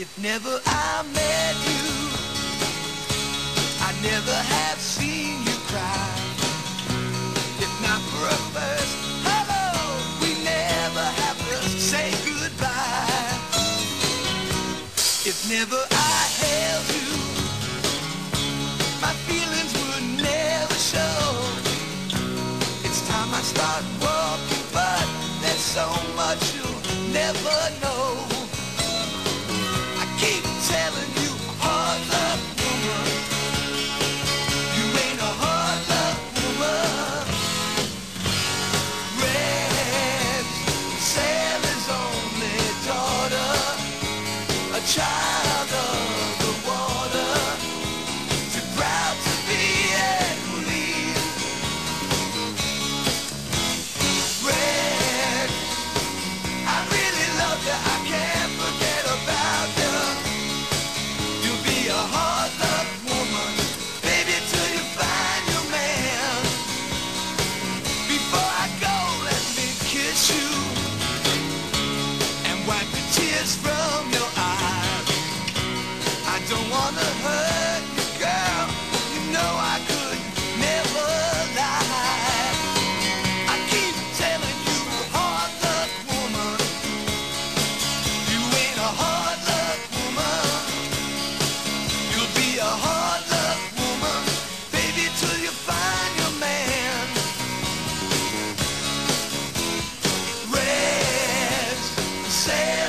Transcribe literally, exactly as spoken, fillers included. If never I met you, I never have seen you cry. If not for a first hello, we never have to say goodbye. If never I held you, my feelings would never show. It's time I start walking, but there's so much you'll never know. Keep telling you, hard luck woman, you ain't a hard luck woman. Red, sailor's only daughter, a child of the water, too proud to be at least. Red, I really love you, I can't forget about you. Say